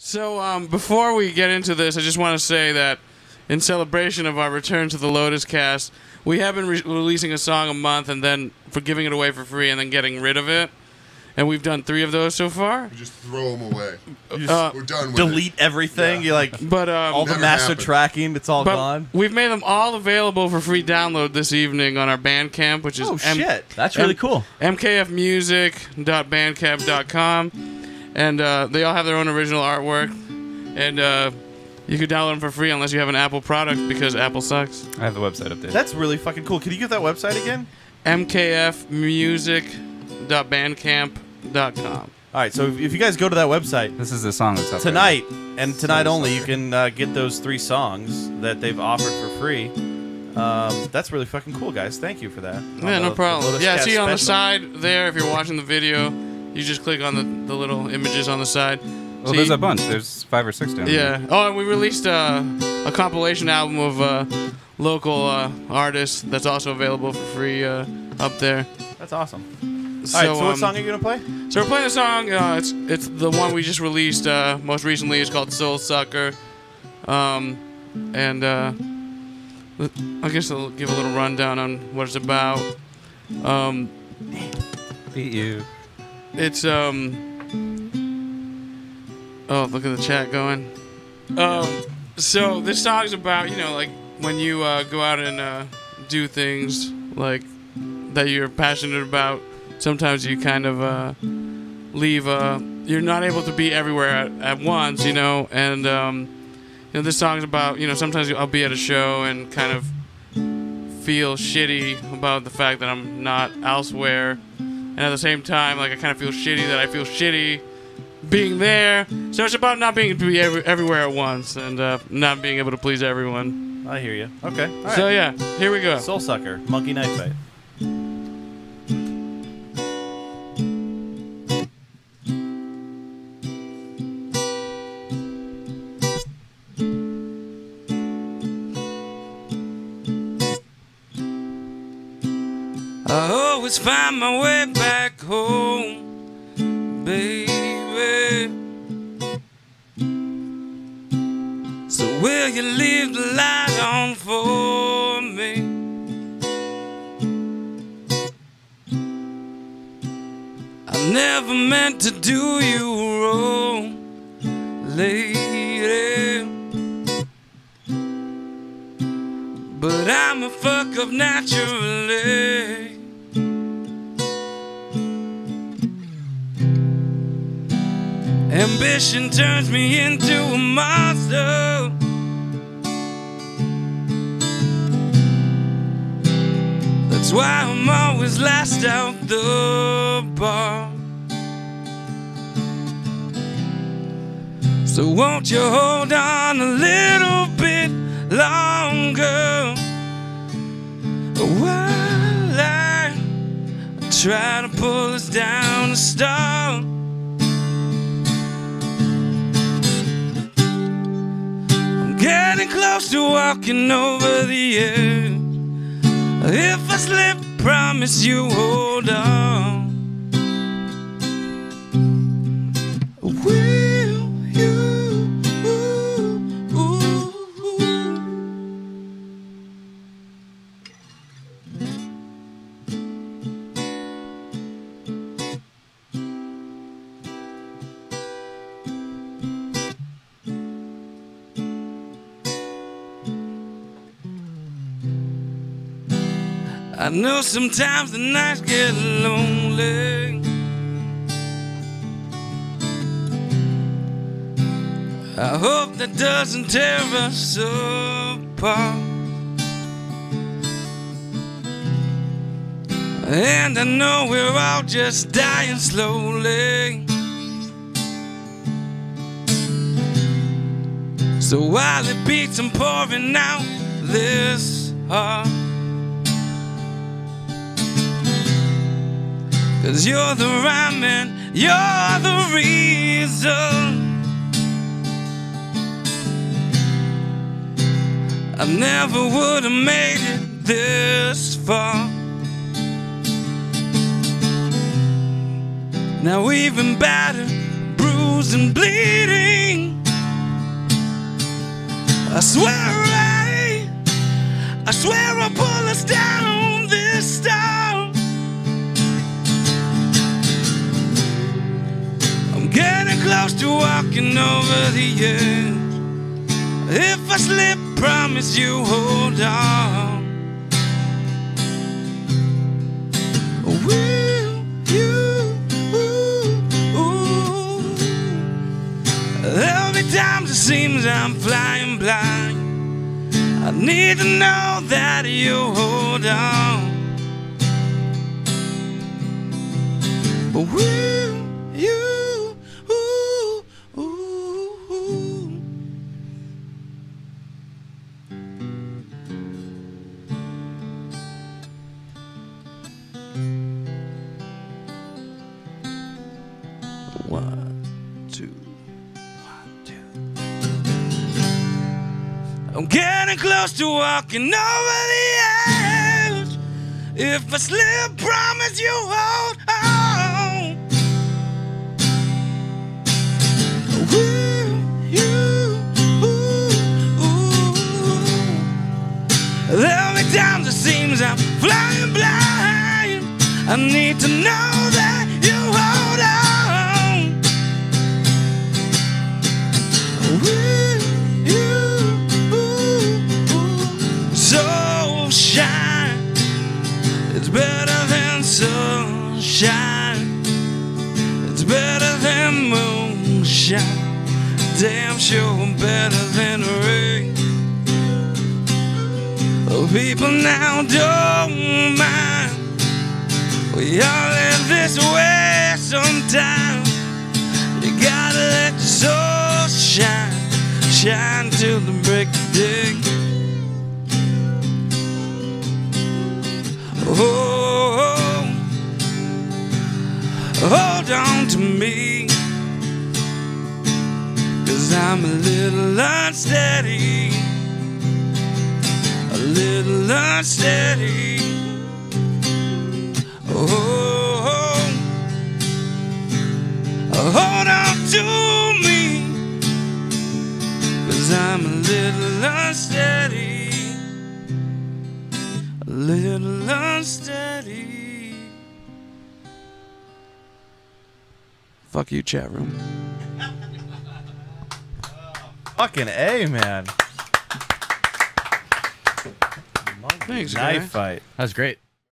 So before we get into this, I just want to say that in celebration of our return to the Lotuscast, we have been releasing a song a month and then for giving it away for free and then getting rid of it. And we've done 3 of those so far. You just throw them away. We're done with delete everything. Yeah. You like, but all the master tracking, it's all gone. We've made them all available for free download this evening on our Bandcamp, which is that's really cool. MKFMusic.bandcamp.com, and they all have their own original artwork, and you can download them for free unless you have an Apple product because Apple sucks. I have the website updated. That's really fucking cool. Can you give that website again? MKFMusic.bandcamp.com. All right, so if you guys go to that website, this is the song that's up tonight, and tonight only, you can get those 3 songs that they've offered for free. That's really fucking cool, guys. Thank you for that. Yeah, no problem. Yeah, see on the side there, if you're watching the video, you just click on the little images on the side. Well, there's a bunch. There's 5 or 6 down there. Yeah. Oh, and we released a compilation album of local artists that's also available for free up there. That's awesome. So, all right, so what song are you going to play? So we're playing a song, it's the one we just released most recently. It's called Soul Sucker. I guess I'll give a little rundown on what it's about. It's, oh, look at the chat going. So this song's about, you know, like when you go out and do things like that you're passionate about. Sometimes you kind of leave, you're not able to be everywhere at once, you know, and you know, this song's about, you know, sometimes I'll be at a show and kind of feel shitty about the fact that I'm not elsewhere, and at the same time, like, I kind of feel shitty that I feel shitty being there, so it's about not being able to be everywhere at once, and not being able to please everyone. I hear you. Okay. All right. So, yeah, here we go. Soul Sucker, Monkey Knife Fight. I always find my way back home, baby. So will you leave the light on for me? I never meant to do you wrong, lady, but I'm a fuck up naturally. Ambition turns me into a monster. That's why I'm always last out the bar. So won't you hold on a little bit longer while I try to pull us down to start? Getting close to walking over the edge. If I slip, promise you hold on. Will you I know sometimes the nights get lonely. I hope that doesn't tear us apart. And I know we're all just dying slowly. So while it beats, I'm pouring out this heart. 'Cause you're the rhyme and you're the reason I never would have made it this far. Now even battered, bruised and bleeding, I swear I'll pull us down this time. I'm getting close to walking over the edge. If I slip, promise you hold on. Will you? There'll be times it seems I'm flying blind. I need to know that you hold on. But will you? I'm getting close to walking over the edge. If I slip, promise you hold on. Will you? There'll be times it seems I'm flying blind. I need to know that you hold on. It's better than sunshine. It's better than moonshine. Damn sure better than rain. Oh, people now don't mind. We all live this way sometimes. You gotta let your soul shine. Shine till the break of day. Oh, hold on to me, 'cause I'm a little unsteady. A little unsteady. Oh, hold on to me, 'cause I'm a little unsteady. Little unsteady. Fuck you, chat room. Fucking A, man. Monkey Knife Fight. That was great.